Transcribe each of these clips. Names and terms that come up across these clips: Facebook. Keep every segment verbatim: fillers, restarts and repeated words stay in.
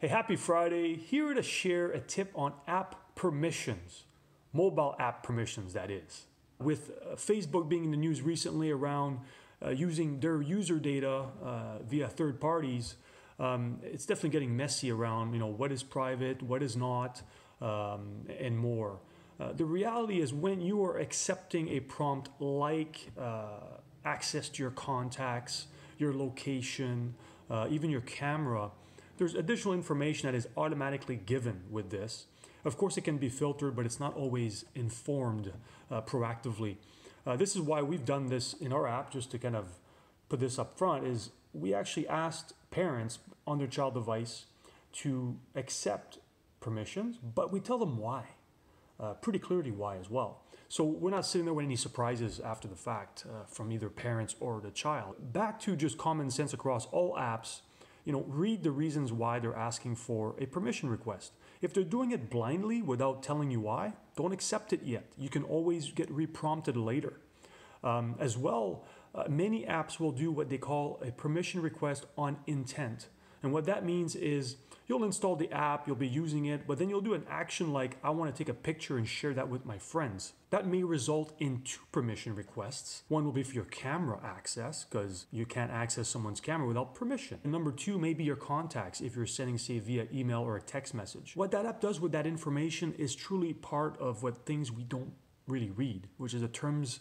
Hey, happy Friday. Here to share a tip on app permissions, mobile app permissions, that is. With uh, Facebook being in the news recently around uh, using their user data uh, via third parties, um, it's definitely getting messy around, you know, what is private, what is not, um, and more. Uh, the reality is when you are accepting a prompt like uh, access to your contacts, your location, uh, even your camera, there's additional information that is automatically given with this. Of course, it can be filtered, but it's not always informed uh, proactively. Uh, this is why we've done this in our app, just to kind of put this up front, is we actually asked parents on their child device to accept permissions, but we tell them why, uh, pretty clearly why as well. So we're not sitting there with any surprises after the fact uh, from either parents or the child. Back to just common sense across all apps, you know, read the reasons why they're asking for a permission request. If they're doing it blindly without telling you why, don't accept it yet. You can always get reprompted later. Um, as well, uh, many apps will do what they call a permission request on intent. And what that means is you'll install the app, you'll be using it, but then you'll do an action like, I want to take a picture and share that with my friends. That may result in two permission requests. One will be for your camera access, because you can't access someone's camera without permission. And number two may be your contacts, if you're sending, say, via email or a text message. What that app does with that information is truly part of what things we don't really read, which is the terms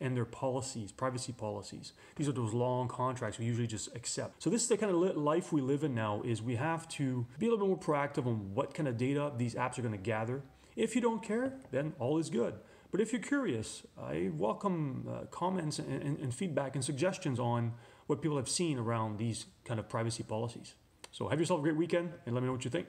and their policies, privacy policies. These are those long contracts we usually just accept. So this is the kind of life we live in now, is we have to be a little bit more proactive on what kind of data these apps are going to gather. If you don't care, then all is good. But if you're curious, I welcome uh, comments and, and, and feedback and suggestions on what people have seen around these kind of privacy policies. So have yourself a great weekend and let me know what you think.